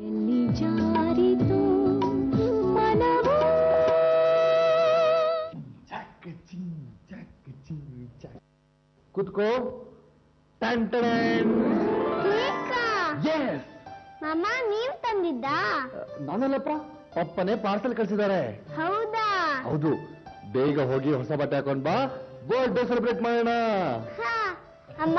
يلي جاريتو منavو تاكتي تاكتي تاك كودكو تانترن كيكا يس ماما ನೀವು ತಂದಿದ್ದಾ ನಾನಲ್ಲಪ್ಪ ಅಪ್ಪನೇ ಪಾರ್ಸಲ್ ಕಳಿಸಿದ್ದಾರೆ ಹೌದಾ ಹೌದು ಬೇಗ ಹೋಗಿ ಹೊಸ ಬಟ್ಟೆ ಹಾಕೊಂಡು ಬಾ ಬರ್ತ್ ಡೇ ಸೆಲೆಬ್ರೇಟ್ ಮಾಡೋಣ ಹಾ ಅಮ್ಮ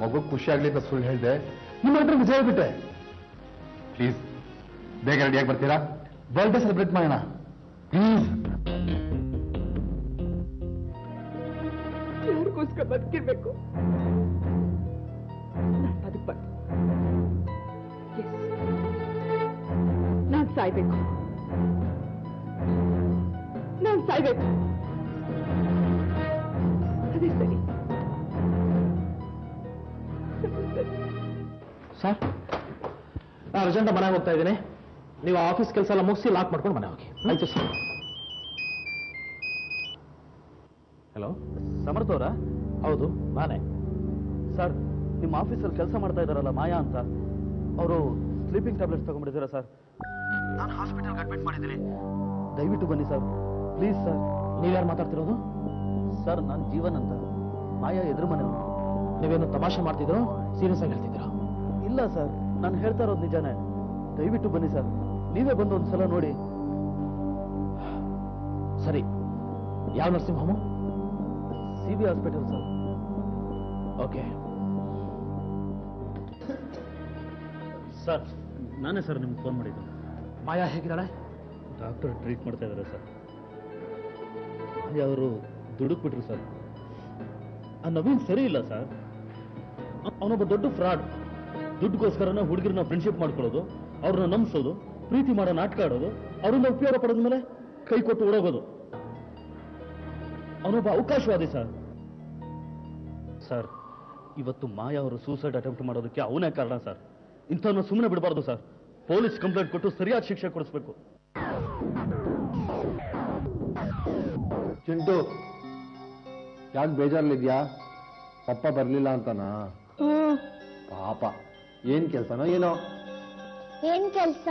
ಮಗು ಖುಷಿಯಾಗಲಿ ಅಂತ ಸುಳ್ಳು ಹೇಳಿದೆ ನಿಮ್ಮ ಹತ್ರ ನಿಜ ಹೇಳ್ಬಿಟ್ಟೆ ಪ್ಲೀಸ್ ಬೇಗ ರೆಡಿಯಾಗಿ ಬರ್ತೀರಾ ಬರ್ತ್ಡೇ ಸೆಲೆಬ್ರೇಟ್ ಮಾಡೋಣ ಪ್ಲೀಸ್ ದೇವ್ರಿಗೋಸ್ಕರ ಬದುಕಿರ್ಬೇಕು ನಾನು ಸಾಯ್ಬೇಕು ನಾನು ಸಾಯ್ಬೇಕು ಅದೇ ಸರಿ ಸರ್ ನಾನು ಅರ್ಜೆಂಟ್ ಮನೆಗೆ ಹೋಗ್ತಾ ಇದ್ದೀನಿ ನೀವು ಆಫೀಸ್ ಕೆಲಸ ಎಲ್ಲ ಮುಗಿಸಿ ಲಾಕ್ ಮಾಡ್ಕೊಂಡು ಮನೆ ಹೋಗಿ ಆಯ್ತು ಸರ್ ಹಲೋ ಸಮರ್ಥ ಅವರಾ ಹೌದು ನಾನೇ ಸರ್ ನಿಮ್ಮ ಆಫೀಸಲ್ಲಿ ಕೆಲಸ ಮಾಡ್ತಾ ಇದ್ದಾರಲ್ಲ ಮಾಯಾ ಅಂತ ಅವರು ಸ್ಲೀಪಿಂಗ್ ಟ್ಯಾಬ್ಲೆಟ್ಸ್ ತಗೊಂಡ್ಬಿಟ್ಟಿದ್ದೀರಾ ಸರ್ ನಾನು ಹಾಸ್ಪಿಟಲ್ಗೆ ಅಡ್ಮಿಟ್ ಮಾಡಿದ್ದೀನಿ ದಯವಿಟ್ಟು ಬನ್ನಿ ಸರ್ ಪ್ಲೀಸ್ ಸರ್ ನೀವ್ಯಾರು ಮಾತಾಡ್ತಿರೋದು ಸರ್ ನಾನು ಜೀವನ್ ಅಂತ ಮಾಯಾ ಎದುರು ಮನೆಯವರು ನೀವೇನು ತಮಾಷೆ ಮಾಡ್ತಿದ್ರು ಸೀರಿಯಸ್ ಆಗಿ ಹೇಳ್ತಿದ್ದೀರಾ ಇಲ್ಲ ಸರ್ ನಾನು ಹೇಳ್ತಾ ಇರೋದು ನಿಜಾನೇ ದಯವಿಟ್ಟು ಬನ್ನಿ ಸರ್ ನೀವೇ ಬಂದು ಒಂದ್ಸಲ ನೋಡಿ ಸರಿ ಯಾವ nursing home C B hospital sir okay sir ನಾನೇ ಸರ್ ನಿಮ್ಗೆ ಫೋನ್ ಮಾಡಿದ್ದು ಮಾಯಾ ಹೇಗಿದ್ದಾಳೆ ಡಾಕ್ಟರ್ ಟ್ರೀಟ್ ಮಾಡ್ತಾ ಇದ್ದಾರೆ ಸರ್ ಮಾಯಾ ಅವರು ದುಡುಕ್ಬಿಟ್ರು ಸರ್ ಆ ನವೀನ್ ಸರಿ ಇಲ್ಲ ಸರ್ ಅವನೊಬ್ಬ ದೊಡ್ಡ ಫ್ರಾಡ್ ದುಡ್ಡುಗೋಸ್ಕರನ ಹುಡುಗಿರನ್ನ ಫ್ರೆಂಡ್ಶಿಪ್ ಮಾಡ್ಕೊಳ್ಳೋದು ಅವ್ರನ್ನ ನಂಬಿಸೋದು ಪ್ರೀತಿ ಮಾಡೋ ನಾಟಕ ಆಡೋದು ಅವರಿಂದ ಉಪಯೋಗ ಪಡೆದ ಮೇಲೆ ಕೈ ಕೊಟ್ಟು ಓಡೋಗೋದು ಅವನೊಬ್ಬ ಅವಕಾಶವಾದಿ ಸರ್ ಸರ್ ಇವತ್ತು ಮಾಯಾ ಅವರು ಸೂಸೈಡ್ ಅಟೆಂಪ್ಟ್ ಮಾಡೋದಕ್ಕೆ ಅವನೇ ಕಾರಣ ಸರ್ ಇಂಥವ್ನ ಸುಮ್ಮನೆ ಬಿಡಬಾರ್ದು ಸರ್ ಪೊಲೀಸ್ ಕಂಪ್ಲೇಂಟ್ ಕೊಟ್ಟು ಸರಿಯಾದ ಶಿಕ್ಷೆ ಕೊಡಿಸ್ಬೇಕು ಚಿಂಟು ಯಾಕೆ ಬೇಜಾರಲ್ಲಿದ್ಯಾ ಪಪ್ಪ ಬರಲಿಲ್ಲ ಅಂತಾನಾ ಪಾಪ ಏನ್ ಕೆಲಸನೋ ಏನೋ ಏನ್ ಕೆಲಸ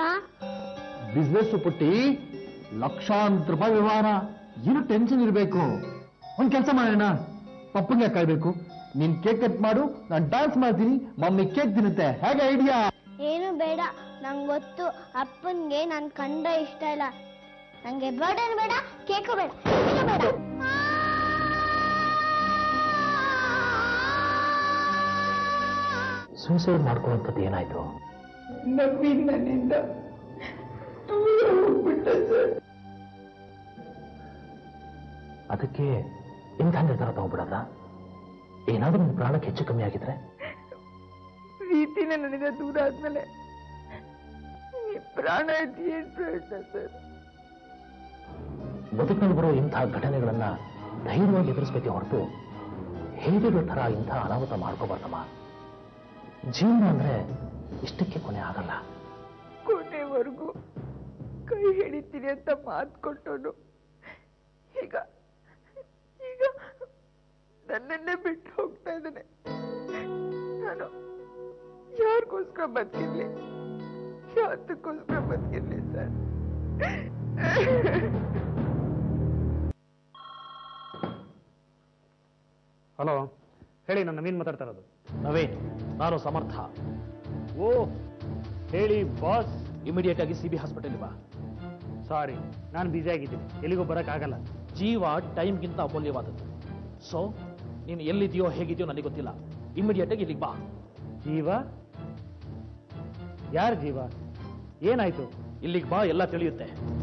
ಬಿಸ್ನೆಸ್ ಪುಟ್ಟಿ ಲಕ್ಷಾಂತರ ರೂಪಾಯಿ ವ್ಯವಹಾರ ಏನು ಟೆನ್ಷನ್ ಇರಬೇಕು ಒಂದ್ ಕೆಲಸ ಮಾಡೋಣ ಪಪ್ಪಂಗೆ ಕಾಯ್ಬೇಕು ನೀನ್ ಕೇಕ್ ಕಟ್ ಮಾಡು ನಾನು ಡ್ಯಾನ್ಸ್ ಮಾಡ್ತೀನಿ ಮಮ್ಮಿ ಕೇಕ್ ತಿನ್ನುತ್ತೆ ಹೇಗೆ ಐಡಿಯಾ ಏನು ಬೇಡ ನಂಗೆ ಗೊತ್ತು ಅಪ್ಪನ್ಗೆ ನಾನು ಕಂಡ ಇಷ್ಟ ಇಲ್ಲ ನಂಗೆ ಬರ್ಡೇ ಬೇಡ ಕೇಕು ಬೇಡ ಏನು ಬೇಡ ಸೂಸೈಡ್ ಮಾಡ್ಕೊಳ್ಳೋಂಥದ್ದು ಏನಾಯ್ತು ನವೀನ್ ನನ್ನಿಂದ ಹೋಗ್ಬಿಟ್ಟ ಸರ್ ಅದಕ್ಕೆ ಇಂಥ ನಿರ್ಧಾರ ತಗೊಂಡ್ಬಿಡಲ್ಲ ಏನಾದ್ರೂ ನಿಮ್ಮ ಪ್ರಾಣಕ್ಕೆ ಹೆಚ್ಚು ಕಮ್ಮಿ ಆಗಿದ್ರೆ ಪ್ರೀತಿನ ನನಗೆ ದೂರ ಆದ್ಮೇಲೆ ಪ್ರಾಣ ಏನು ಪ್ರಯತ್ನ ಸರ್ ಬದುಕಿನಲ್ಲಿ ಬರೋ ಇಂತಹ ಘಟನೆಗಳನ್ನ ಧೈರ್ಯವಾಗಿ ಎದುರಿಸಬೇಕೆ ಹೊರತು ಹೇಗಿರೋ ಥರ ಇಂಥ ಅನಾಹುತ ಮಾಡ್ಕೋಬಾರ್ದಮ್ಮ ಜೀವನ ಅಂದ್ರೆ ಇಷ್ಟಕ್ಕೆ ಕೊನೆ ಆಗಲ್ಲ ಕೊನೆವರೆಗೂ ಕೈ ಹಿಡಿತೀನಿ ಅಂತ ಮಾತು ಕೊಟ್ಟೋನು ಈಗ ಈಗ ನನ್ನನ್ನೇ ಬಿಟ್ಟು ಹೋಗ್ತಾ ಇದ್ದಾನೆ ನಾನು ಯಾರಿಗೋಸ್ಕರ ಬದುಕಿರ್ಲಿ ಯಾತಕ್ಕೋಸ್ಕರ ಬದುಕಿರ್ಲಿ ಸರ್ ಹಲೋ ಹೇಳಿ ನಾನು ನವೀನ್ ಮಾತಾಡ್ತಾ ಇರೋದು ನವೀನ್ ನಾನು ಸಮರ್ಥ ಓ ಹೇಳಿ ಬಾಸ್ ಇಮಿಡಿಯೇಟ್ ಆಗಿ ಸಿಬಿ ಹಾಸ್ಪಿಟಲ್ ಬಾ ಸಾರಿ ನಾನು ಬ್ಯುಸಿ ಆಗಿದ್ದೀನಿ ಎಲ್ಲಿಗೂ ಬರೋಕ್ಕಾಗಲ್ಲ ಜೀವ ಟೈಮ್ಗಿಂತ ಅಮೂಲ್ಯವಾದದ್ದು ಸೊ ನೀನು ಎಲ್ಲಿದೆಯೋ ಹೇಗಿದೆಯೋ ನನಗೆ ಗೊತ್ತಿಲ್ಲ ಇಮಿಡಿಯೇಟ್ ಆಗಿ ಇಲ್ಲಿಗೆ ಬಾ ಜೀವ ಯಾರು ಜೀವ ಏನಾಯ್ತು ಇಲ್ಲಿಗೆ ಬಾ ಎಲ್ಲ ತಿಳಿಯುತ್ತೆ